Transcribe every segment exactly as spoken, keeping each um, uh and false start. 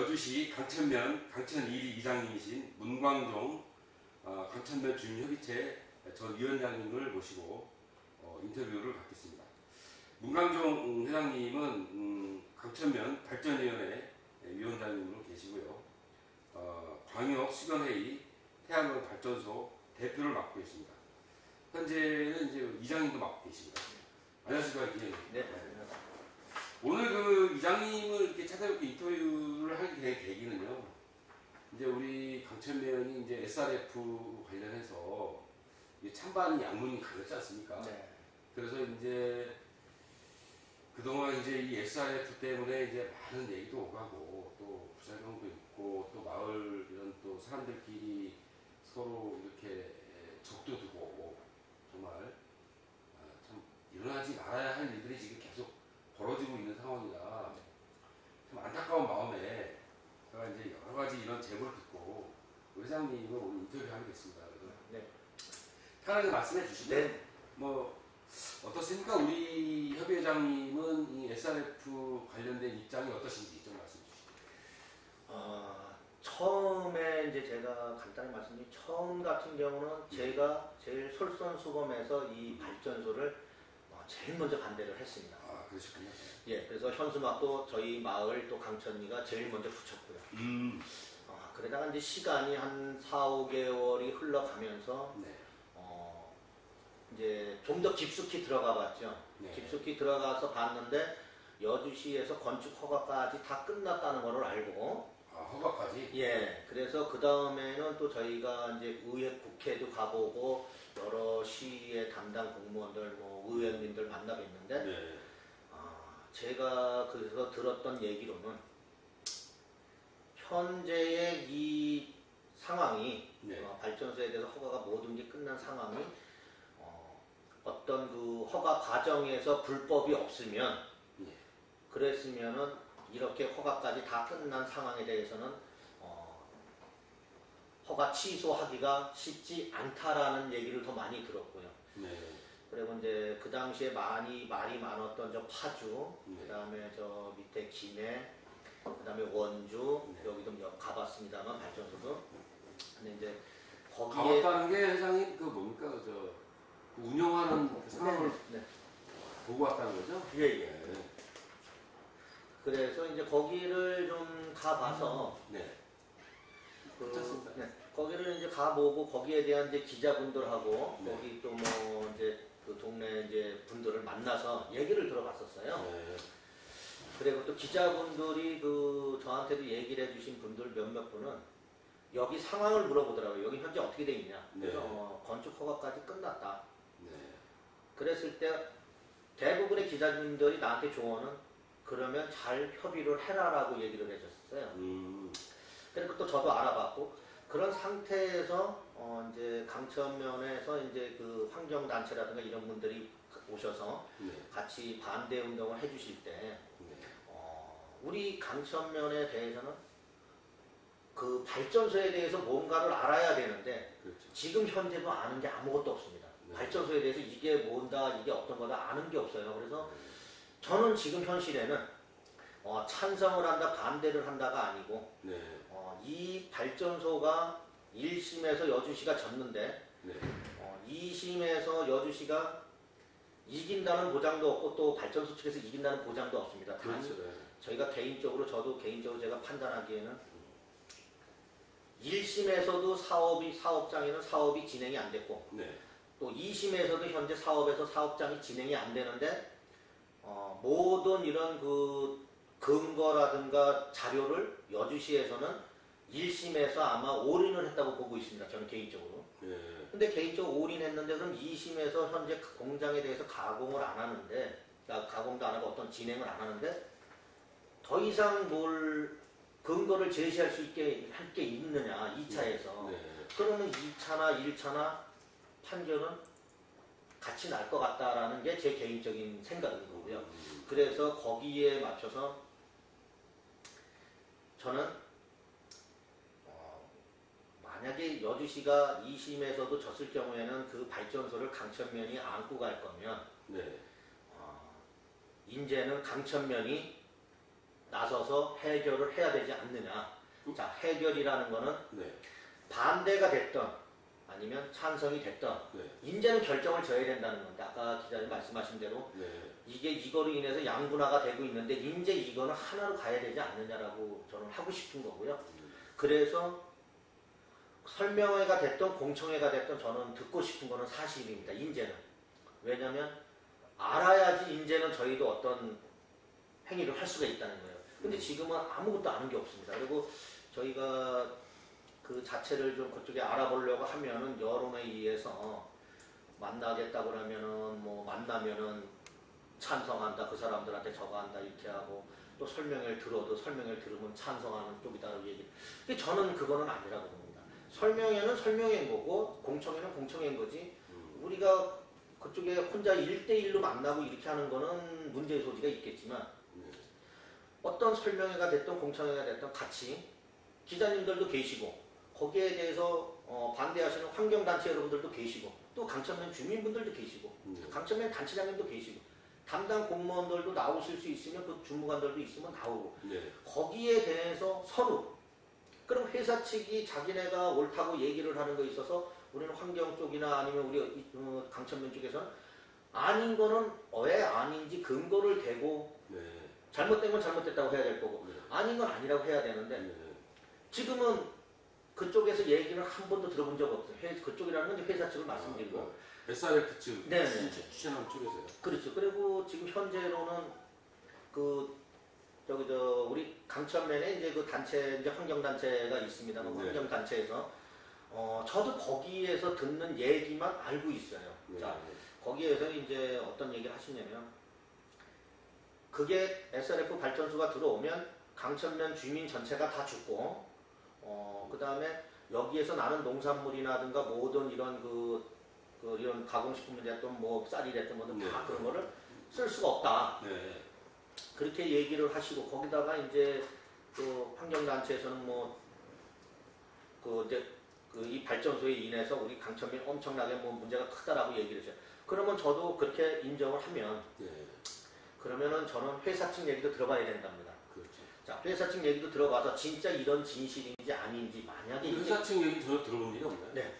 여주시 강천면 강천일 이장님이신 문광종 어, 강천면 주민협의체 전 위원장님을 모시고 어, 인터뷰를 갖겠습니다. 문광종 회장님은 음, 강천면 발전위원회 위원장님으로 계시고요. 어, 광역 수변회의 태양광 발전소 대표를 맡고 계십니다. 현재는 이제 이장님도 맡고 계십니다. 안녕하십니까, 이장님. 네, 안녕하세요. 오늘 그 이장님을 이렇게 찾아뵙고 인터뷰를 하게 된 계기는요. 이제 우리 강천면이 이제 에스알에프 관련해서 찬반 양론이 갈렸지 않습니까? 네. 그래서 이제 그동안 이제 이 에스알에프 때문에 이제 많은 얘기도 오가고 또 부작용도 있고 또 마을 이런 또 사람들끼리 서로 이렇게 적도 두고 정말 참 일어나지 말아야 할 일들이 지금 계속 벌어지고 있는 상황이라 참 안타까운 마음에 제가 이제 여러 가지 이런 제보를 듣고 회장님을 오늘 인터뷰하게 됐습니다. 네. 편하게 말씀해 주시면 네. 뭐 어떻습니까? 우리 협의회장님은 이 에스알에프 관련된 입장이 어떠신지 좀 말씀해 주시죠. 어, 처음에 이제 제가 간단히 말씀드린 처음 같은 경우는 네. 제가 제일 솔선수범해서 이 발전소를 어, 제일 먼저 반대를 했습니다. 아, 그러시군요. 예, 그래서 현수막도 저희 마을 또 강천리가 제일 먼저 붙였고요. 음. 어, 그러다가 이제 시간이 한 사오 개월이 흘러가면서 네. 이제 좀 더 깊숙이 들어가 봤죠. 네. 깊숙이 들어가서 봤는데 여주시에서 건축 허가까지 다 끝났다는 걸 알고. 아, 허가까지? 예. 그래서 그 다음에는 또 저희가 이제 의회 국회도 가보고 여러 시의 담당 공무원들, 뭐 의원님들 만나뵀는데 네. 어, 제가 그래서 들었던 얘기로는 현재의 이 상황이 네. 어, 발전소에 대해서 허가가 모든 게 끝난 상황이 어떤 그 허가 과정에서 불법이 없으면 예. 그랬으면은 이렇게 허가까지 다 끝난 상황에 대해서는 어, 허가 취소하기가 쉽지 않다라는 얘기를 더 많이 들었고요. 네. 그리고 이제 그 당시에 많이 말이 많았던 저 파주, 네. 그 다음에 저 밑에 김해, 그 다음에 원주 네. 여기도 가봤습니다만 발전소도. 근데 이제 거기에 가봤다는 게 회장님 그 뭡니까 저. 운영하는 상황을 네. 보고 왔다는 거죠? 예, 예. 네. 그래서 이제 거기를 좀 가봐서, 음, 네. 그, 네. 거기를 이제 가보고, 거기에 대한 이제 기자분들하고, 네. 거기 또 뭐, 이제 그 동네 이제 분들을 만나서 얘기를 들어봤었어요. 네. 그리고 또 기자분들이 그 저한테도 얘기를 해주신 분들 몇몇 분은 여기 상황을 물어보더라고요. 여기 현재 어떻게 돼 있냐. 그래서 네. 어, 건축 허가까지 끝났다. 네. 그랬을 때 대부분의 기자님들이 나한테 조언은 그러면 잘 협의를 해라라고 얘기를 해줬어요. 음. 그리고 또 저도 알아봤고 그런 상태에서 어, 이제 강천면에서 이제 그 환경 단체라든가 이런 분들이 오셔서 네. 같이 반대 운동을 해주실 때 네. 어, 우리 강천면에 대해서는. 그 발전소에 대해서 뭔가를 알아야 되는데 그렇죠. 지금 현재도 아는 게 아무것도 없습니다. 네. 발전소에 대해서 이게 뭔다, 이게 어떤 거다 아는 게 없어요. 그래서 저는 지금 현실에는 어, 찬성을 한다, 반대를 한다가 아니고 네. 어, 이 발전소가 일 심에서 여주시가 졌는데 네. 어, 이 심에서 여주시가 이긴다는 보장도 없고 또 발전소 측에서 이긴다는 보장도 없습니다. 단 그렇죠. 네. 저희가 개인적으로 저도 개인적으로 제가 판단하기에는 일 심에서도 사업이, 사업장에는 사업이 진행이 안 됐고, 네. 또 이 심에서도 현재 사업에서 사업장이 진행이 안 되는데, 어, 모든 이런 그 근거라든가 자료를 여주시에서는 일 심에서 아마 올인을 했다고 보고 있습니다. 저는 개인적으로. 네. 근데 개인적으로 올인했는데, 그럼 이 심에서 현재 공장에 대해서 가공을 안 하는데, 그러니까 가공도 안 하고 어떤 진행을 안 하는데, 더 이상 뭘, 근거를 제시할 수 있게 할 게 있느냐, 이 차에서. 네, 네. 그러면 이 차나 일 차나 판결은 같이 날 것 같다라는 게 제 개인적인 생각인 거고요. 음. 그래서 거기에 맞춰서 저는 어, 만약에 여주시가 이 심에서도 졌을 경우에는 그 발전소를 강천면이 안고 갈 거면 네. 어, 이제는 강천면이 나서서 해결을 해야 되지 않느냐. 자, 해결이라는 거는 네. 반대가 됐던 아니면 찬성이 됐던 네. 이제는 결정을 져야 된다는 건데, 아까 기자님 말씀하신 대로 네. 이게 이거로 인해서 양분화가 되고 있는데 이제 이거는 하나로 가야 되지 않느냐라고 저는 하고 싶은 거고요. 음. 그래서 설명회가 됐던 공청회가 됐던 저는 듣고 싶은 거는 사실입니다. 이제는. 왜냐하면 알아야지 이제는 저희도 어떤 행위를 할 수가 있다는 거예요. 근데 지금은 아무것도 아는 게 없습니다. 그리고 저희가 그 자체를 좀 그쪽에 알아보려고 하면은 여론에 의해서 만나겠다고 하면은 뭐 만나면은 찬성한다, 그 사람들한테 저거 한다 이렇게 하고, 또 설명을 들어도 설명을 들으면 찬성하는 쪽이다 얘기. 근데 저는 그거는 아니라고 봅니다. 설명회는 설명회인 거고 공청회는 공청회인 거지. 우리가 그쪽에 혼자 일대일로 만나고 이렇게 하는 거는 문제의 소지가 있겠지만 어떤 설명회가 됐던 공청회가 됐던 같이 기자님들도 계시고 거기에 대해서 어 반대하시는 환경단체 여러분들도 계시고 또 강천면 주민분들도 계시고 음. 강천면 단체장님도 계시고 담당 공무원들도 나오실 수 있으면 그 주무관들도 있으면 나오고 네. 거기에 대해서 서로 그럼 회사 측이 자기네가 옳다고 얘기를 하는 거에 있어서 우리는 환경 쪽이나 아니면 우리 어, 강천면 쪽에서는 아닌 거는 왜 아닌지 근거를 대고 네. 잘못된 건 잘못됐다고 해야 될 거고 네. 아닌 건 아니라고 해야 되는데 네. 지금은 그쪽에서 얘기를 한 번도 들어본 적 없어요. 회, 그쪽이라는 건 회사 측을 말씀드리고 아, 아, 에스알에프 측 추진하는 쪽에서요. 그렇죠. 그리고 지금 현재로는 그 저기 저 우리 강천면에 이제 그 단체 이제 환경 단체가 있습니다. 네. 환경 단체에서 어 저도 거기에서 듣는 얘기만 알고 있어요. 네. 자 거기에서 이제 어떤 얘기를 하시냐면 그게 에스알에프 발전소가 들어오면 강천면 주민 전체가 다 죽고 어 그다음에 여기에서 나는 농산물이라든가 모든 이런 그, 그 이런 가공식품이 됐던 뭐 쌀이 됐던 뭐든 네. 다 그런 거를 쓸 수가 없다. 네. 그렇게 얘기를 하시고 거기다가 이제 그 환경단체에서는 뭐 그 이제 그 이 발전소에 인해서 우리 강천면 엄청나게 뭐 문제가 크다라고 얘기를 해요. 그러면 저도 그렇게 인정을 하면 네. 그러면은 저는 회사 측 얘기도 들어봐야 된답니다. 그렇죠. 자, 회사 측 얘기도 들어가서 진짜 이런 진실인지 아닌지 만약에 회사 측 얘기 전혀 들어본 일이 없나요? 네.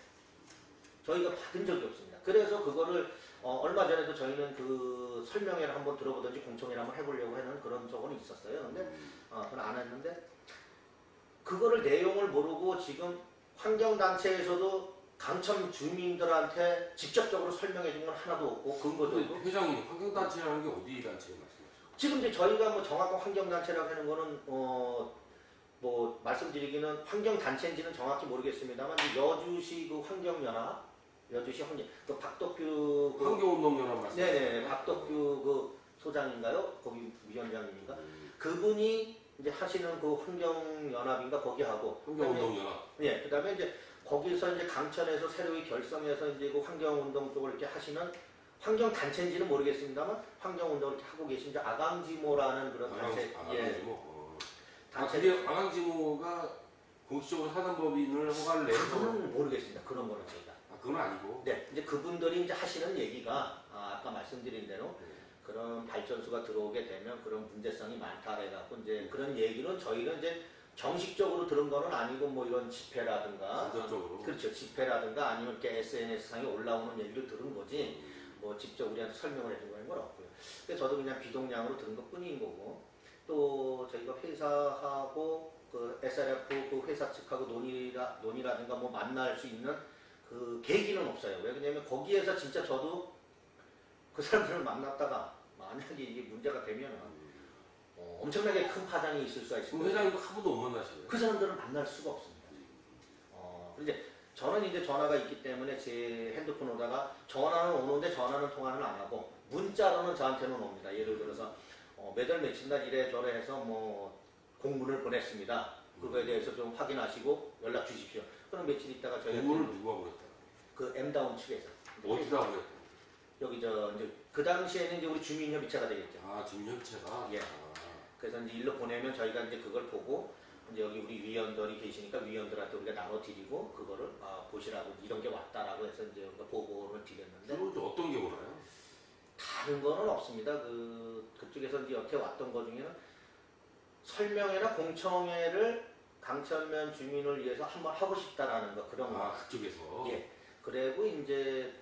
저희가 받은 적이 없습니다. 그래서 그거를 어, 얼마 전에도 저희는 그 설명회를 한번 들어보든지 공청회를 한번 해보려고 하는 그런 적은 있었어요. 근데 어, 그건 안 했는데 그거를 내용을 모르고 지금 환경단체에서도 강천 주민들한테 직접적으로 설명해 준 건 하나도 없고 근거적으로. 회장님, 환경단체라는 게 어디 단체에 말씀하세요? 지금 이제 저희가 뭐 정확한 환경단체라고 하는 거는 어, 뭐 말씀드리기는 환경단체인지는 정확히 모르겠습니다만 여주시 그 환경연합, 여주시 환경, 그 박덕규 그, 환경운동연합 말씀. 네네, 박덕규 그 소장인가요? 거기 위원장입니까? 음. 그분이 이제 하시는 그 환경연합인가 거기 하고. 환경운동연합. 예, 그다음에 이제 거기서 이제 강천에서 새로이 결성해서 이제 그 환경운동 쪽을 이렇게 하시는 환경단체인지는 모르겠습니다만 환경운동을 이렇게 하고 계신 이제 아강지모라는 그런 아강, 단체. 아강지모. 예. 어. 단체. 아, 아강지모가 공식적으로 사단법인을 허가를 내서. 그건 모르겠습니다. 그런 거는 저희가. 아, 그건 아니고. 네, 이제 그분들이 이제 하시는 얘기가 아, 아까 말씀드린 대로. 네. 그런 발전소가 들어오게 되면 그런 문제성이 많다 해갖고 이제 그런 얘기는 저희는 이제 정식적으로 들은 거는 아니고 뭐 이런 집회라든가 직접적으로. 그렇죠. 집회라든가 아니면 이렇게 에스엔에스상에 올라오는 얘기를 들은 거지 뭐 직접 우리한테 설명을 해주고 하는 건 없고요. 그래서 저도 그냥 비동량으로 들은 것 뿐인 거고 또 저희가 회사하고 그 에스알에프 그 회사 측하고 논의라, 논의라든가 뭐 만날 수 있는 그 계기는 없어요. 왜 그러냐면 거기에서 진짜 저도 그 사람들을 만났다가 만약에 이게 문제가 되면 어, 엄청나게 큰 파장이 있을 수가 있습니다. 회장님도 한 번도 못 만나시나요? 그 사람들은 만날 수가 없습니다. 어, 근데 저는 이제 전화가 있기 때문에 제 핸드폰 오다가 전화는 오는데 전화는 통화는 안 하고 문자로는 저한테는 옵니다. 예를 들어서 어, 매달 며칠 날 이래저래 해서 뭐 공문을 보냈습니다. 그거에 대해서 좀 확인하시고 연락 주십시오. 그럼 며칠 있다가 저희가 공문을 누가 보냈다? 그 엠다온 측에서 어디다 보냈다? 여기 저 이제 그 당시에는 이제 우리 주민협의체가 되겠죠. 아 주민협의체가. 예. 아. 그래서 이제 일로 보내면 저희가 이제 그걸 보고 이제 여기 우리 위원들이 계시니까 위원들한테 우리가 나눠드리고 그거를 아, 보시라고 이런 게 왔다라고 해서 이제 우리가 보고를 드렸는데. 그리고 어떤 게 오나요? 다른 거는 없습니다. 그 그쪽에서 이제 여태 왔던 거 중에는 설명회나 공청회를 강천면 주민을 위해서 한번 하고 싶다라는 거, 그런 거. 아, 그쪽에서. 예. 그리고 이제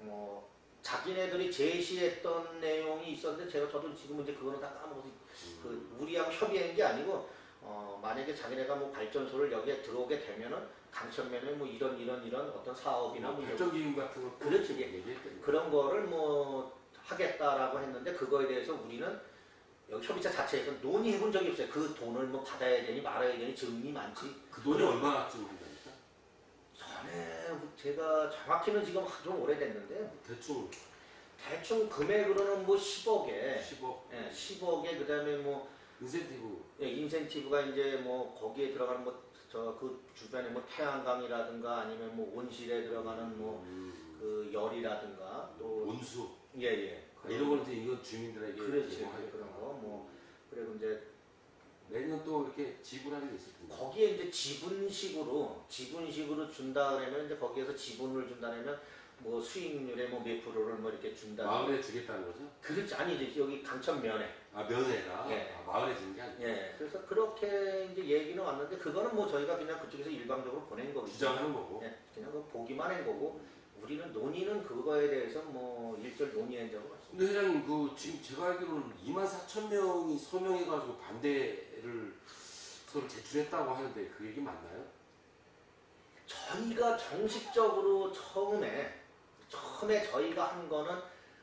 뭐 자기네들이 제시했던 내용이 있었는데 제가 저도 지금 이제 그거는 다 까먹어서 음. 그 우리하고 협의한 게 아니고 어 만약에 자기네가 뭐 발전소를 여기에 들어오게 되면은 강천면에 뭐 이런 이런 이런 어떤 사업이나 뭐 발전 기금 같은 거 그렇지 예. 그런 거를 뭐 하겠다라고 했는데 그거에 대해서 우리는 여기 협의체 자체에서 논의해 본 적이 없어요. 그 돈을 뭐 받아야 되니 말아야 되니 증이 많지. 그 돈이 얼마나 들어옵니까? 전에 제가 정확히는 지금 좀 오래됐는데 대충 대충 금액으로는 뭐 십억에 십억 예, 십억에 그다음에 뭐 인센티브 예, 인센티브가 이제 뭐 거기에 들어가는 뭐 저 그 주변에 뭐 태양광이라든가 아니면 뭐 온실에 들어가는 뭐 그 음. 열이라든가 또 온수 예예 예. 이런 걸 이제 이거 주민들에게 그렇지 그런 거 뭐 그리고 이제 내년 또 이렇게 지불하는 게 있을 텐데 거기에 이제 지분식으로 지분식으로 준다 그러면 이제 거기에서 지분을 준다면 뭐 수익률에 뭐 몇 프로를 뭐 이렇게 준다 마을에 주겠다는 거죠? 그렇지 아니 이제 여기 강천면에 아 면에다 예. 아, 마을에 주는 게 아니에요. 예. 그래서 그렇게 이제 얘기는 왔는데 그거는 뭐 저희가 그냥 그쪽에서 일방적으로 보낸 거고 주장한 거고 예. 그냥 그 보기만 한 거고. 우리는 논의는 그거에 대해서 뭐 일절 논의한 적은 없습니다. 근데 회장님 그 지금 제가 알기로는 이만 사천 명이 서명해가지고 반대를 서로 제출했다고 하는데 그 얘기 맞나요? 저희가 정식적으로 처음에 처음에 저희가 한 거는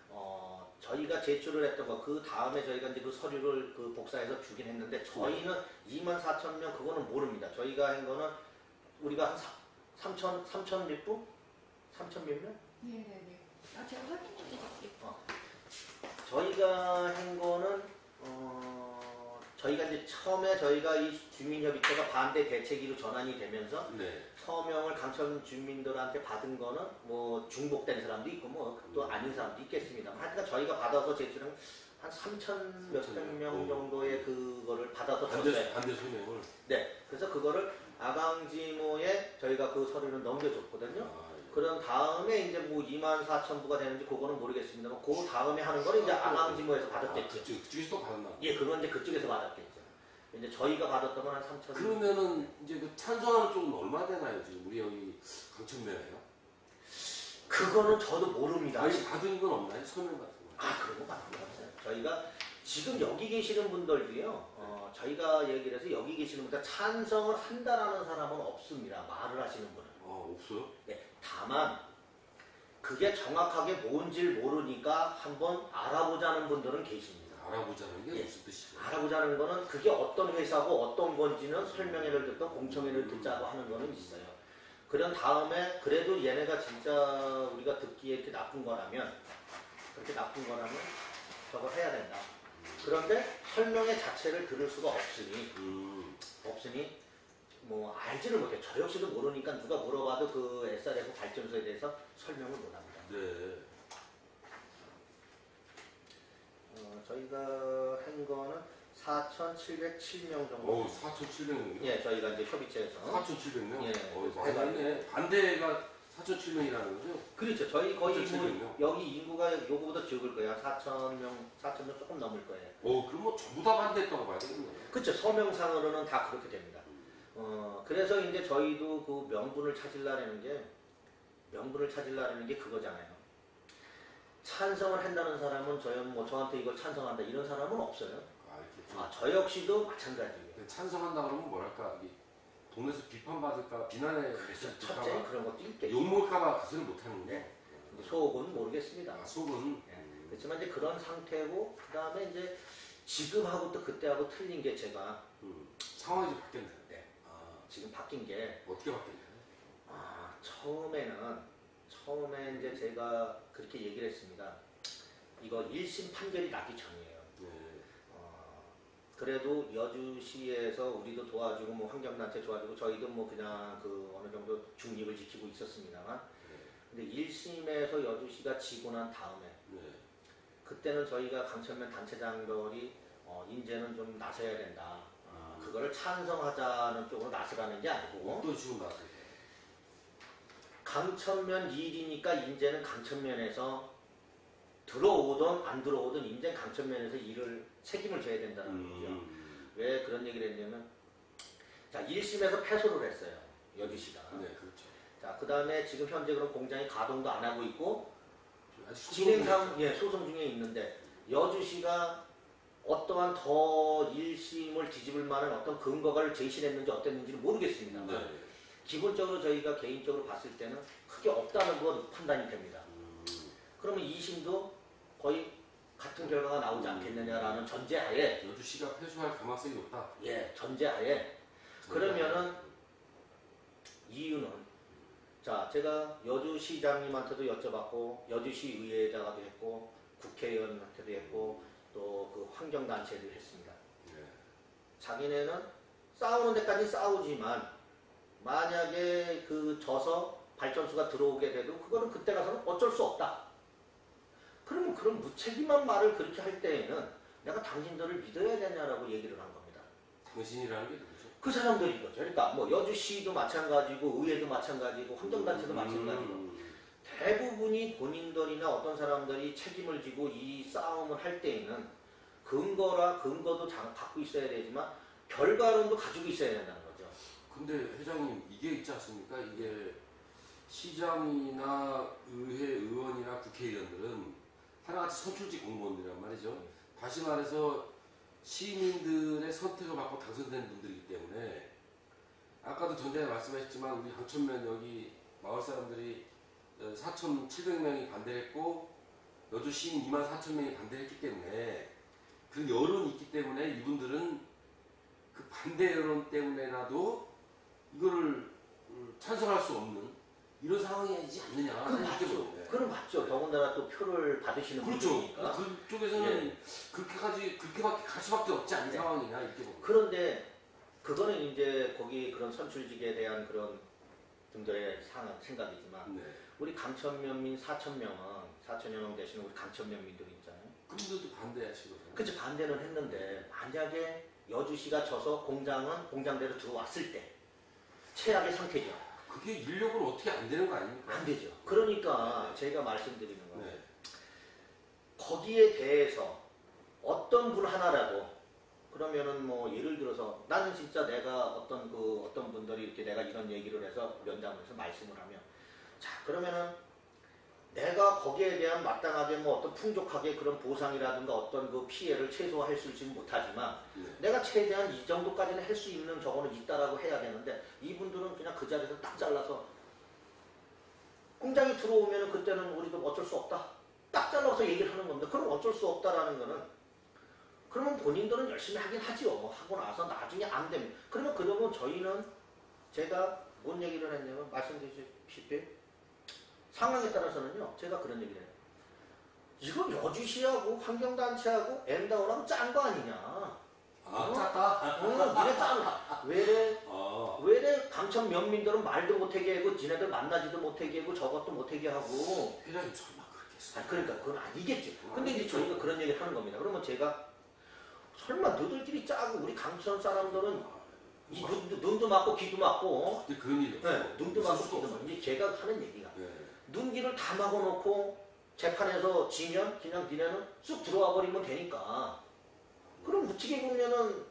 어 저희가 제출을 했던 거 그 다음에 저희가 이제 그 서류를 그 복사해서 주긴 했는데 저희는 네. 이만 사천 명 그거는 모릅니다. 저희가 한 거는 우리가 한 삼천 삼천 몇 분? 삼천 몇 명? 네네네. 네, 네. 아, 제가 확인해 드릴게요. 어. 저희가 한 거는 어, 저희가 이제 처음에 저희가 이 주민협의체가 반대 대책위로 전환이 되면서 네. 서명을 강천 주민들한테 받은 거는 뭐 중복된 사람도 있고 뭐 또 음. 아닌 사람도 있겠습니다. 하여튼 저희가 받아서 제출한 한 삼천 몇백 명 정도의 그거를 받아서 줬어요. 반대 서명을. 네. 그래서 그거를 아강지모에 저희가 그 서류를 넘겨줬거든요. 아. 그런 다음에 이제 뭐 이만 사천 부가 되는지 그거는 모르겠습니다만 그 다음에 하는 거는 이제 안항지모에서 받았겠죠. 아, 그쪽, 그쪽에서 또 받았나? 예, 그건 이제 그쪽에서 받았겠죠. 이제 저희가 받았던 건 한 삼천. 그러면은 이제 그 찬성하는 쪽은 얼마 되나요? 지금 우리 여기 강천면에요? 그거는 저도 모릅니다. 아니 받은 건 없나요? 서명 같은 거? 아, 그런 거 받은 건 없어요. 저희가 지금 여기 계시는 분들도요. 어, 저희가 얘기를 해서 여기 계시는 분들 찬성을 한다라는 사람은 없습니다. 말을 하시는 분은. 아, 없어요? 네. 다만 그게 정확하게 뭔지를 모르니까 한번 알아보자는 분들은 계십니다. 알아보자는 게 예. 무슨 뜻이죠? 알아보자는 거는 그게 어떤 회사고 어떤 건지는 설명회를 듣던 공청회를 듣자고 하는 거는 있어요. 그런 다음에 그래도 얘네가 진짜 우리가 듣기에 이렇게 나쁜 거라면 그렇게 나쁜 거라면 저거 해야 된다. 그런데 설명회 자체를 들을 수가 없으니 음. 없으니 뭐 알지를 못해. 저 역시도 모르니까 누가 물어봐도 그 에스알에프 발전소에 대해서 설명을 못합니다. 네. 어, 저희가 한 거는 사천칠백칠 명 정도. 오, 사천칠백 명. 예, 저희가 이제 협의체에서. 사천칠백 명. 예. 어, 맞네. 반대가 사천칠백 명이라는 거죠? 그렇죠. 저희 거의 뭐 여기 인구가 요거보다 적을 거예요. 사천 명, 사천 명 조금 넘을 거예요. 오, 그럼 뭐 전부 다 반대했다고 봐야 되겠네요. 그렇죠. 서명상으로는 다 그렇게 됩니다. 어, 그래서 이제 저희도 그 명분을 찾으려는 게, 명분을 찾으려는 게 그거잖아요. 찬성을 한다는 사람은 저요, 뭐 저한테 이걸 찬성한다 이런 사람은 없어요. 아, 이렇게 아, 저 역시도 마찬가지예요. 찬성한다 그러면 뭐랄까, 동네에서 비판받을까, 비난에. 그래서 첫째 그런 것도 있겠죠. 욕먹을까봐 그것을 못하는데. 네. 네. 속은 모르겠습니다. 아, 속은? 네. 그렇지만 이제 그런 상태고, 그 다음에 이제 지금하고 또 그때하고 틀린 게 제가. 음, 상황이 바뀌었네요. 네. 지금 바뀐 게 어떻게 바뀌었나요? 아, 처음에는 처음에 이제 제가 그렇게 얘기를 했습니다. 이거 일심 판결이 나기 전이에요. 네. 어, 그래도 여주시에서 우리도 도와주고 뭐 환경단체 도와주고 저희도 뭐 그냥 그 어느 정도 중립을 지키고 있었습니다만 네. 근데 일심에서 여주시가 지고 난 다음에 네. 그때는 저희가 강천면 단체장들이 어, 이제는 좀 나서야 된다. 그거를 찬성하자는 쪽으로 나서라는 게 아니고 또 지금 나서 강천면 일이니까 이제는 강천면에서 들어오든 안 들어오든 인재 강천면에서 일을 책임을 져야 된다는 음. 거죠. 왜 그런 얘기를 했냐면, 자, 일 심에서 패소를 했어요. 여주시가. 네, 그렇죠. 자, 그 다음에 지금 현재 그럼 공장이 가동도 안 하고 있고, 진행상, 예, 소송 중에 있는데, 여주시가 어떠한 더 일 심을 뒤집을 만한 어떤 근거를 제시했는지 어땠는지는 모르겠습니다만, 네. 기본적으로 저희가 개인적으로 봤을 때는 크게 없다는 건 판단이 됩니다. 음. 그러면 이 심도 거의 같은 결과가 나오지 음. 않겠느냐라는 전제하에 여주시가 패소할 가능성이 높다. 예, 전제하에. 그러면은 이유는, 자, 제가 여주시장님한테도 여쭤봤고, 여주시의회에다가도 했고, 국회의원한테도 했고, 또 그 환경단체도 했습니다. 네. 자기네는 싸우는 데까지 싸우지만 만약에 그 져서 발전수가 들어오게 돼도 그거는 그때 가서는 어쩔 수 없다. 그러면 그런 무책임한 말을 그렇게 할 때에는 내가 당신들을 믿어야 되냐라고 얘기를 한 겁니다. 당신이라는 게 누구죠? 그 사람들이 거죠. 그러니까 뭐 여주시도 마찬가지고 의회도 마찬가지고 환경단체도 음. 마찬가지고 대부분이 본인들이나 어떤 사람들이 책임을 지고 이 싸움을 할 때에는 근거라 근거도 갖고 있어야 되지만 결과론도 가지고 있어야 된다는 거죠. 근데 회장님 이게 있지 않습니까? 이게 시장이나 의회 의원이나 국회의원들은 하나같이 선출직 공무원들이란 말이죠. 다시 말해서 시민들의 선택을 받고 당선된 분들이기 때문에 아까도 전전에 말씀하셨지만 우리 강천면 여기 마을 사람들이 사천칠백 명이 반대했고 여주 시민 이만 사천 명이 반대했기 때문에 그 여론이 있기 때문에 이분들은 그 반대 여론 때문에라도 이거를 찬성할 수 없는 이런 상황이지 않느냐. 그건 맞죠. 네. 그건 맞죠. 더군다나 또 표를 받으시는 분이니까. 그렇죠. 그쪽에서는 예. 그렇게까지 그렇게밖에 갈 수밖에 없지 않는 네. 상황이냐 이렇게 보면. 그런데 그거는 이제 거기 그런 선출직에 대한 그런 분들의 상황 생각이지만 네. 우리 강천면민 사천 명은 사천여 명 대신 우리 강천면민들 있잖아요. 그분들도 반대하시거든요. 그치, 반대는 했는데 만약에 여주시가 져서 공장은 공장대로 들어왔을 때 최악의 상태죠. 그게 인력으로 어떻게 안 되는 거 아닙니까? 안 되죠. 그러니까 제가 말씀드리는 거예요. 네. 거기에 대해서 어떤 분 하나라도, 그러면은 뭐 예를 들어서 나는 진짜 내가 어떤 그 어떤 분들이 이렇게 내가 이런 얘기를 해서 면담에서 말씀을 하면, 자, 그러면은 내가 거기에 대한 마땅하게 뭐 어떤 풍족하게 그런 보상이라든가 어떤 그 피해를 최소화할 수 있지는 못하지만 네. 내가 최대한 이 정도까지는 할 수 있는 저거는 있다라고 해야 되는데 이분들은 그냥 그 자리에서 딱 잘라서 공장이 들어오면 그때는 우리도 어쩔 수 없다. 딱 잘라서 얘기를 하는 겁니다. 그럼 어쩔 수 없다라는 거는 그러면 본인들은 열심히 하긴 하지요. 하고 나서 나중에 안 되면 그러면 그러면 저희는 제가 뭔 얘기를 했냐면 말씀드리시피 상황에 따라서는요, 제가 그런 얘기를 해요. 이건 여주시하고 환경단체하고 엠다온하고 짠 거 아니냐. 아, 짰다? 응, 니네 짠. 왜래? 아. 왜래 강천 면민들은 말도 못하게 하고, 니네들 만나지도 못하게 하고, 저것도 못하게 하고. 회장님 설마 그렇겠어. 아, 그러니까 그건 아니겠지. 아, 근데 이제 저희가 그런 얘기를 하는 겁니다. 그러면 제가, 설마 너들끼리 짜고, 우리 강천 사람들은 이 눈도, 눈도 맞고 귀도 맞고. 근데 그런 일이 없어요. 네, 눈도 맞고 귀도 맞고. 이제 제가 하는 얘기가 네. 눈길을 다 막아놓고 재판에서 지면 그냥 니네는 쑥 들어와 버리면 되니까. 그럼 우측에 보면은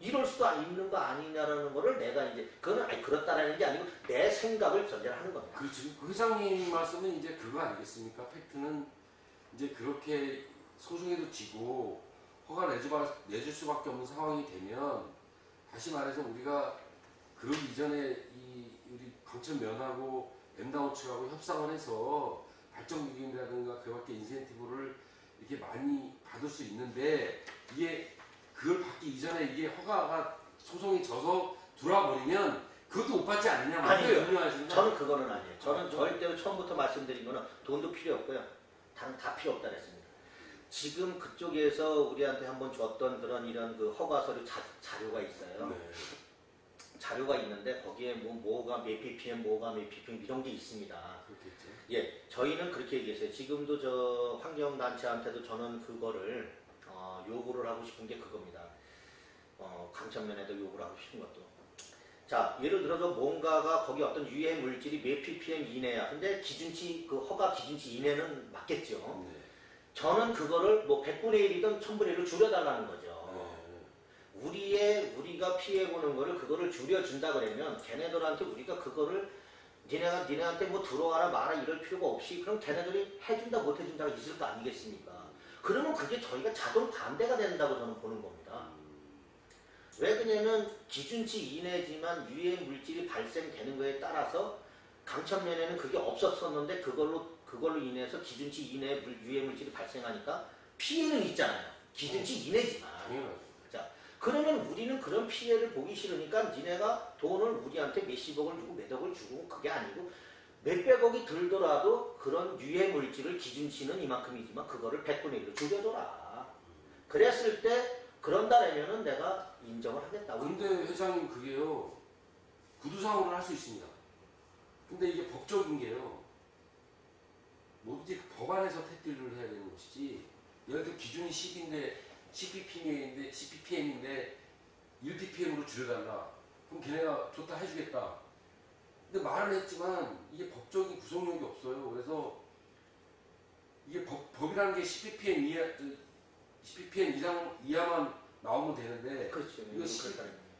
이럴 수도 있는 거 아니냐라는 거를 내가 이제 그건 아니 그렇다라는 게 아니고 내 생각을 전제하는 겁니다. 그 지금 회장님 말씀은 이제 그거 아니겠습니까? 팩트는 이제 그렇게 소송에도 지고 허가를 내줄, 내줄 수밖에 없는 상황이 되면. 다시 말해서 우리가 그러기 이전에 이 우리 강천면하고 엠다온 측하고 협상을 해서 발전기금이라든가 그밖에 인센티브를 이렇게 많이 받을 수 있는데 이게 그걸 받기 이전에 이게 허가가 소송이 져서 들어와 버리면 그것도 못 받지 않느냐. 아니에요. 저는 그거는 아니에요. 저는 절대로 처음부터 말씀드린 거는 돈도 필요 없고요. 다, 다 필요 없다 그랬습니다. 지금 그쪽에서 우리한테 한번 줬던 그런 이런 그 허가서류 자, 자료가 있어요. 네. 자료가 있는데 거기에 뭐, 뭐가 몇 ppm, 뭐가 몇 ppm 이런 게 있습니다. 그렇겠죠. 예, 저희는 그렇게 얘기했어요. 지금도 저 환경단체한테도 저는 그거를 어, 요구를 하고 싶은 게 그겁니다. 어, 강천면에도 요구를 하고 싶은 것도. 자, 예를 들어서 뭔가가 거기 어떤 유해 물질이 몇 ppm 이내야. 근데 기준치, 그 허가 기준치 이내는 맞겠죠. 네. 저는 그거를 뭐 백분의 일이든 천분의 일로 줄여달라는 거죠. 네. 우리의, 우리가 피해보는 거를 그거를 줄여준다 그러면 걔네들한테 우리가 그거를 니네가, 니네한테 뭐 들어와라 마라 이럴 필요가 없이 그럼 걔네들이 해준다 못해준다가 있을 거 아니겠습니까? 그러면 그게 저희가 자동 반대가 된다고 저는 보는 겁니다. 왜 그냐면 기준치 이내지만 유해 물질이 발생되는 거에 따라서 강천면에는 그게 없었었는데 그걸로 그걸로 인해서 기준치 이내에 물, 유해 물질이 발생하니까 피해는 있잖아요. 기준치 음, 이내지만. 당연하죠. 자, 그러면 우리는 그런 피해를 보기 싫으니까 니네가 돈을 우리한테 몇십억을 주고 몇억을 주고 그게 아니고 몇백억이 들더라도 그런 유해 물질을 기준치는 이만큼이지만 그거를 백분의 일로 줄여줘라. 그랬을 때 그런다라면은 내가 인정을 하겠다고. 근데 회장님 그게요, 구두상으로는 할 수 있습니다. 근데 이게 법적인 게요, 뭐든지 법안에서 택딜을 해야 되는 것이지, 예를 들어 기준이 십인데 십 ppm인데 십 ppm인데 일 ppm으로 줄여달라. 그럼 걔네가 좋다 해주겠다. 근데 말은 했지만 이게 법적인 구속력이 없어요. 그래서 이게 법, 법이라는 게 십 ppm 이하, 십 ppm 이상, 이하만 나오면 되는데, 그렇죠. 이거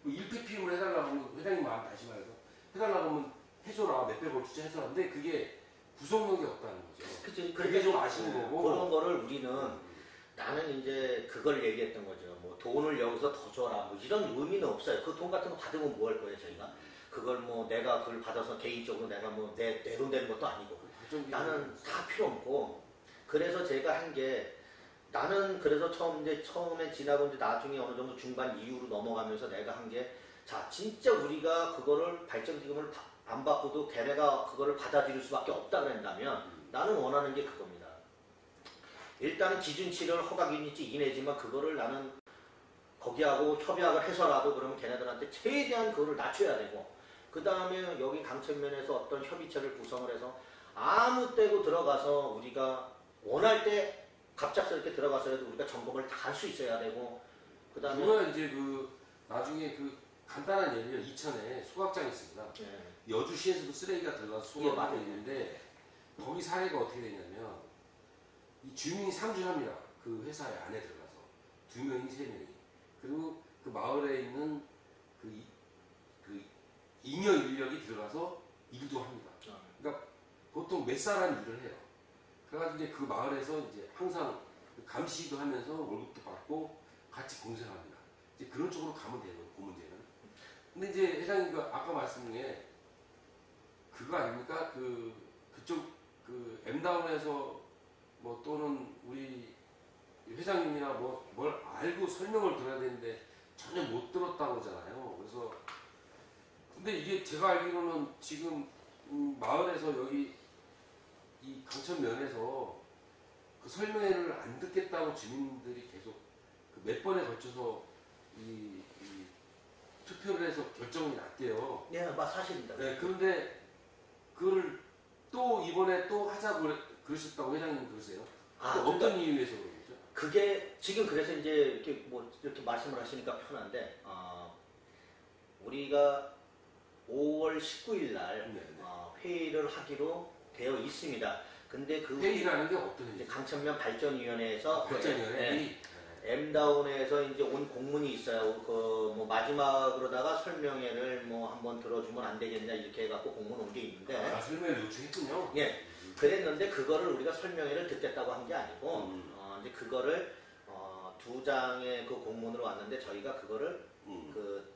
일 ppm을 해달라고 하면, 회장님 마음 다시 말해서, 해달라고 하면 해줘라, 몇백을 주자 해서 하는데, 그게 구속력이 없다는 거죠. 그렇죠. 그게 좀 아쉬운 거고. 그런 거를 우리는, 나는 이제 그걸 얘기했던 거죠. 뭐 돈을 여기서 더 줘라, 뭐 이런 의미는 없어요. 그 돈 같은 거 받으면 뭐 할 거예요, 저희가? 그걸 뭐 내가 그걸 받아서 개인적으로 내가 뭐 내, 내 돈 되는 것도 아니고. 나는 다 필요 없고. 그래서 제가 한 게, 나는 그래서 처음 이제 처음에 지나고 이제 나중에 어느 정도 중반 이후로 넘어가면서 내가 한 게, 자, 진짜 우리가 그거를 발전기금을 안 받고도 걔네가 그거를 받아들일 수밖에 없다 그랬다면 나는 원하는 게 그겁니다. 일단은 기준치를 허가 기준치 이내지만 그거를 나는 거기하고 협약을 해서라도 그러면 걔네들한테 최대한 그거를 낮춰야 되고, 그 다음에 여기 강천면에서 어떤 협의체를 구성을 해서 아무 때고 들어가서 우리가 원할 때 갑작스럽게 들어가서라도 우리가 점검을 다 할 수 있어야 되고. 그 다음에 그거는 이제 그 나중에 그 간단한 예를요, 이천에 소각장이 있습니다. 네. 여주시에서도 쓰레기가 들어가서 소각이 예, 있는데 거기 사례가 어떻게 되냐면 이 주민이 상주합니다. 그 회사에 안에 들어가서 두 명이 세 명이 그리고 그 마을에 있는 그, 이, 그 잉여 인력이 들어가서 일도 합니다. 그러니까 보통 몇 사람 일을 해요. 그래가지고 이제 그 마을에서 이제 항상 감시도 하면서 월급도 받고 같이 공생합니다. 이제 그런 쪽으로 가면 되는 그 문제는. 근데 이제 회장님 그 아까 말씀 중에 그거 아닙니까? 그 그쪽 그 엠다운에서 뭐 또는 우리 회장님이나 뭐 뭘 알고 설명을 들어야 되는데 전혀 못 들었다고 그러잖아요. 그래서 근데 이게 제가 알기로는 지금 음 마을에서 여기 이 강천면에서 그 설명회를 안 듣겠다고 주민들이 계속 그 몇 번에 걸쳐서 이, 이 투표를 해서 결정이 났대요. 네, 맞 사실입니다. 네, 그런데 그걸 또 이번에 또 하자고 그러셨다고 회장님 그러세요? 아, 어떤 그러니까 이유에서 그러죠? 그게 지금 그래서 이제 이렇게 뭐 이렇게 말씀을 하시니까 편한데, 어, 우리가 오월 십구일 날 네, 네. 어, 회의를 하기로 되어 있습니다. 근데 그 회의라는 게 어떤 회의? 강천면 발전위원회에서 아, 발전위원회 엠다운에서 이제 온 공문이 있어요. 그 뭐 마지막으로다가 설명회를 뭐 한번 들어주면 안 되겠냐 이렇게 해갖고 공문 온 게 있는데. 아, 설명회 요청했군요. 예, 그랬는데 그거를 우리가 설명회를 듣겠다고 한 게 아니고 음. 어, 이제 그거를 어, 두 장의 그 공문으로 왔는데 저희가 그거를 음. 그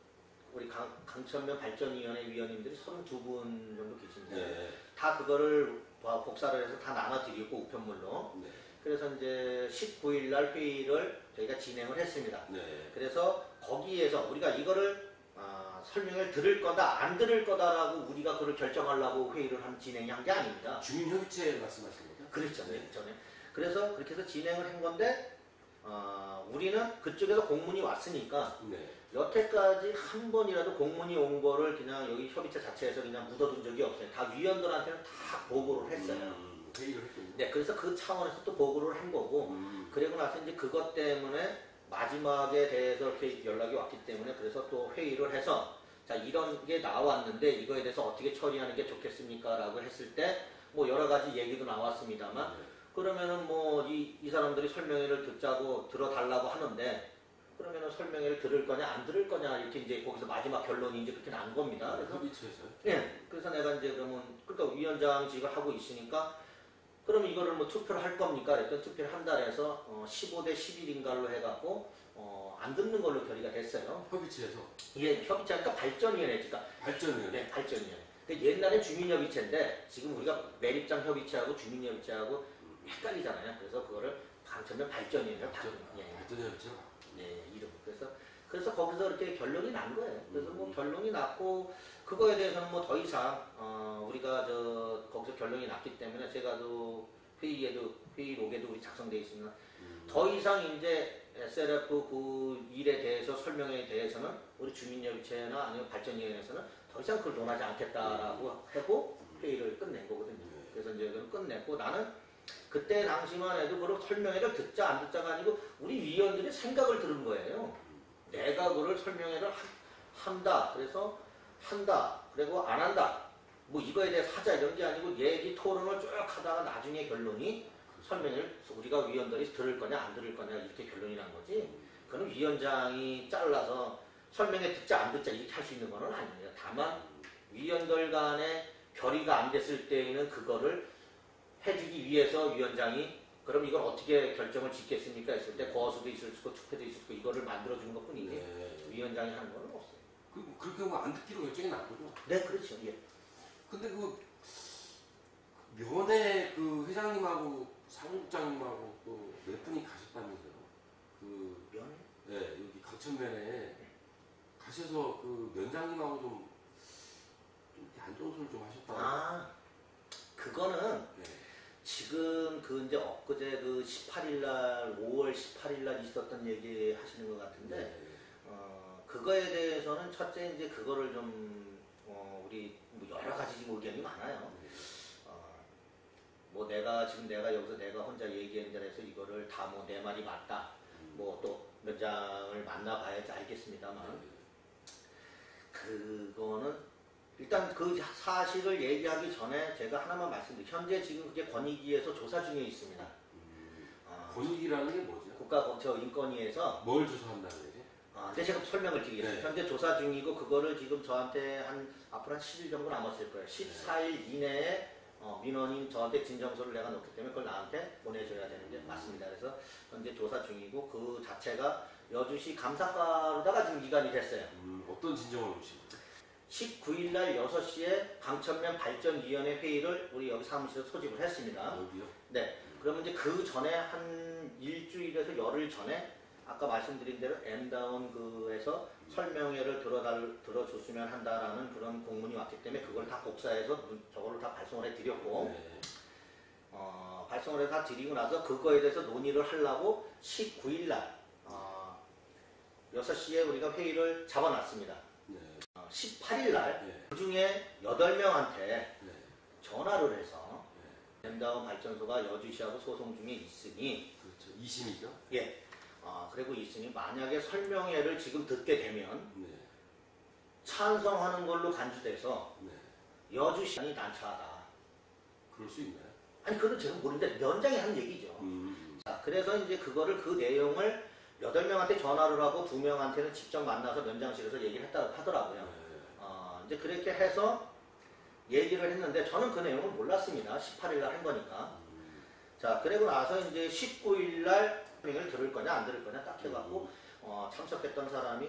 우리 강, 강천면 발전위원회 위원님들이 서른두 분 정도 계신데 네. 다 그거를 복사를 해서 다 나눠드리고 우편물로 네. 그래서 이제 십구일 날 회의를 저희가 진행을 했습니다. 네. 그래서 거기에서 우리가 이거를 어, 설명을 들을 거다 안 들을 거다라고 우리가 그걸 결정하려고 회의를 한 진행이 한 게 아닙니다. 주민협의체 말씀하시는 거죠? 그렇죠. 네. 전에. 그래서 그렇게 해서 진행을 한 건데 어, 우리는 그쪽에서 공문이 왔으니까 네. 여태까지 한 번이라도 공문이 온 거를 그냥 여기 협의체 자체에서 그냥 묻어둔 적이 없어요. 다 위원들한테는 다 보고를 했어요. 음, 회의를 했군요. 네, 그래서 그 차원에서 또 보고를 한 거고 음. 그리고 나서 이제 그것 때문에 마지막에 대해서 이렇게 연락이 왔기 때문에 그래서 또 회의를 해서 자, 이런 게 나왔는데 이거에 대해서 어떻게 처리하는 게 좋겠습니까? 라고 했을 때 뭐 여러 가지 얘기도 나왔습니다만, 네. 그러면은 뭐 이 이 사람들이 설명회를 듣자고 들어달라고 하는데, 그러면은 설명회를 들을 거냐 안 들을 거냐 이렇게 이제 거기서 마지막 결론이 이제 그렇게 난 겁니다. 그래서 미치겠어요. 네. 그래서 내가 이제 그러면 그러니까 위원장직을 하고 있으니까 그럼 이거를 뭐 투표를 할 겁니까? 그랬더니 투표를 한다 해서 어 십오 대 십일인가로 해갖고 어 안 듣는 걸로 결의가 됐어요. 협의체에서? 예, 협의체니까 발전위원회. 그러니까 발전위원회. 네, 발전위원회. 근데 옛날에 주민협의체인데 지금 우리가 매립장 협의체하고 주민협의체하고 헷갈리잖아요. 그래서 그거를 방천면 발전위원회로 발전, 예. 발전위원회로. 네, 이름. 그래서 그래서 거기서 이렇게 결론이 난 거예요. 그래서 뭐 결론이 났고 그거에 대해서는 뭐 더 이상 어 우리가 저 거기서 결론이 났기 때문에 제가도 회의에도 회의록에도 우리 작성돼 있습니다. 음. 더 이상 이제 에스알에프 그 일에 대해서 설명에 대해서는 우리 주민협의체나 아니면 발전위원회에서는 더 이상 그걸 논하지 않겠다라고 하고 회의를 끝낸 거거든요. 그래서 이제 그걸 끝냈고, 나는 그때 당시만 해도 그런 설명회를 듣자 안 듣자가 아니고 우리 위원들의 생각을 들은 거예요. 내가 그걸 설명회를 하, 한다. 그래서 한다. 그리고 안 한다. 뭐 이거에 대해서 하자 이런 게 아니고 얘기 토론을 쭉 하다가 나중에 결론이 설명회를 우리가 위원들이 들을 거냐 안 들을 거냐 이렇게 결론이 난 거지. 그럼 위원장이 잘라서 설명회 듣자 안 듣자 이렇게 할 수 있는 건 아니에요. 다만 위원들 간에 결의가 안 됐을 때에는 그거를 해주기 위해서 위원장이 그럼 이걸 어떻게 결정을 짓겠습니까? 했을 때 거수도 있을 수 있고 축회도 있을 수 있고 이거를 만들어주는 것 뿐이지, 네. 위원장이 하는 건 없어요. 그, 그렇게 하면 안 듣기로 결정이 나거든요. 네, 그렇죠. 예. 근데 그 면회 그 회장님하고 사무국장님하고 또 몇 분이 가셨다면서요? 그 면회? 네, 여기 강천면에 가셔서 그 면장님하고 좀, 좀 안 좋은 소리 좀 하셨다고. 아, 그거는 네. 지금 그 이제 엊그제 그 십팔 일날 오월 십팔일날 있었던 얘기 하시는 것 같은데, 네. 어 그거에 대해서는 첫째 이제 그거를 좀 어 우리 뭐 여러 가지 지금 의견이 많아요. 네. 어 뭐 내가 지금 내가 여기서 내가 혼자 얘기한 자리에서 이거를 다 뭐 내 말이 맞다, 음. 뭐 또 면장을 만나봐야지 알겠습니다만, 네. 그거는. 일단 그 사실을 얘기하기 전에 제가 하나만 말씀드릴게요. 현재 지금 그게 권익위에서 조사 중에 있습니다. 음, 어, 권익위라는 게 뭐죠? 국가인권위에서 뭘 조사한다는 거지? 아, 근데 제가 설명을 드리겠습니다. 네. 현재 조사 중이고 그거를 지금 저한테 한 앞으로 한 십 일 정도 남았을 거예요. 십사 일 이내에 어, 민원인 저한테 진정서를 내가 놓기 때문에 그걸 나한테 보내줘야 되는데, 음. 맞습니다. 그래서 현재 조사 중이고 그 자체가 여주시 감사과로다가 지금 이관이 됐어요. 음, 어떤 진정을 보십니까? 십구일날 여섯 시에 강천면 발전위원회 회의를 우리 여기 사무실에서 소집을 했습니다. 여기요? 네. 그러면 이제 그 전에 한 일주일에서 열흘 전에 아까 말씀드린 대로 엠다온 그에서 설명회를 들어달, 들어줬으면 한다라는 그런 공문이 왔기 때문에 그걸 다 복사해서 저거를 다 발송을 해드렸고, 네. 어, 발송을 해서 다 드리고 나서 그거에 대해서 논의를 하려고 십구일날 어, 여섯 시에 우리가 회의를 잡아놨습니다. 네. 십팔일날 네. 그 중에 여덟 명한테 네. 전화를 해서 엠다운 네. 발전소가 여주시하고 소송 중에 있으니, 그렇죠. 이심이죠? 예. 어, 그리고 있으니 만약에 설명회를 지금 듣게 되면 네. 찬성하는 걸로 간주돼서 네. 여주시장이 난처하다. 그럴 수 있나요? 아니, 그건 제가 모르는데 면장이 하는 얘기죠. 음. 자, 그래서 이제 그거를 그 내용을 여덟 명한테 전화를 하고 두 명한테는 직접 만나서 면장실에서 얘기를 했다고 하더라고요. 어, 이제 그렇게 해서 얘기를 했는데 저는 그 내용을 몰랐습니다. 십팔 일 날 한 거니까. 자, 그리고 나서 이제 십구일 날 명을 들을 거냐 안 들을 거냐 딱 해갖고 어, 참석했던 사람이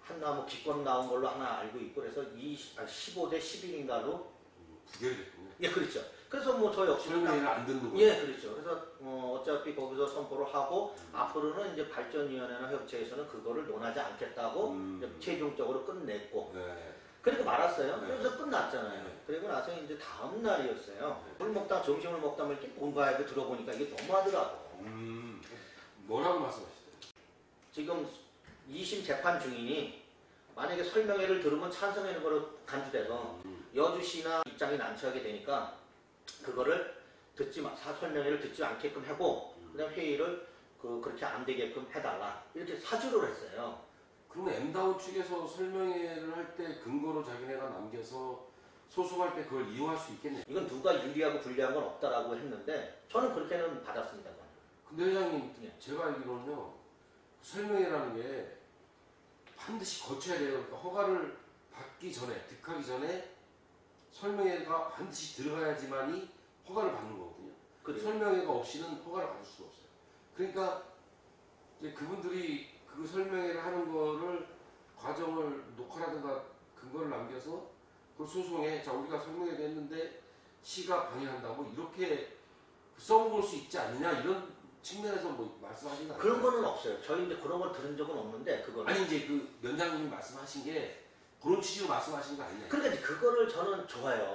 한나무 기권 나온 걸로 하나 알고 있고, 그래서 십오 대 십일인가로 부결됐군요. 예, 그렇죠. 그래서 뭐 저 역시 설명회를 안 듣는 거예요. 예, 그렇죠. 그래서 어, 어차피 거기서 선포를 하고 음. 앞으로는 이제 발전위원회나 협의체에서는 그거를 논하지 않겠다고 음. 이제 최종적으로 끝냈고, 네. 그리고 말았어요. 네. 그래서 끝났잖아요. 네. 그리고 나서 이제 다음 날이었어요. 네. 물 먹다 점심을 먹다 이렇게 뭔가에 들어보니까 이게 너무하더라고. 음. 뭐라고 말씀하시죠? 지금 이심 재판 중이니 만약에 설명회를 들으면 찬성하는 걸로 간주돼서 음. 여주시나 입장이 난처하게 되니까 그거를 듣지 마, 사설명회를 듣지 않게끔 하고, 음. 그다음 회의를 그 그렇게 안 되게끔 해달라 이렇게 사주를 했어요. 그럼 엠다운 측에서 설명회를 할 소송할 때 근거로 자기네가 남겨서 소송할 때 그걸 이용할 수 있겠네요. 이건 누가 유리하고 불리한 건 없다라고 했는데 저는 그렇게는 받았습니다. 근데 회장님, 예. 제가 알기로는요, 설명회라는 게 반드시 거쳐야 돼요. 그러니까 허가를 받기 전에, 득하기 전에 설명회가 반드시 들어가야지만이 허가를 받는 거거든요. 그래요. 설명회가 없이는 허가를 받을 수가 없어요. 그러니까 이제 그분들이 그 설명회를 하는 거를 과정을 녹화라든가 근거를 남겨서 그 소송에 자 우리가 설명회를 했는데 시가 방해한다 뭐 이렇게 써먹을 수 있지 않느냐 이런 측면에서 뭐 말씀하신 거 아니에요? 그런 거는 없어요. 저희 이제 그런 걸 들은 적은 없는데 그거 아니 이제 그 면장님이 말씀하신 게 그런 취지로 말씀하신 거 아니냐? 그러니까 이제 그거를 저는 좋아요.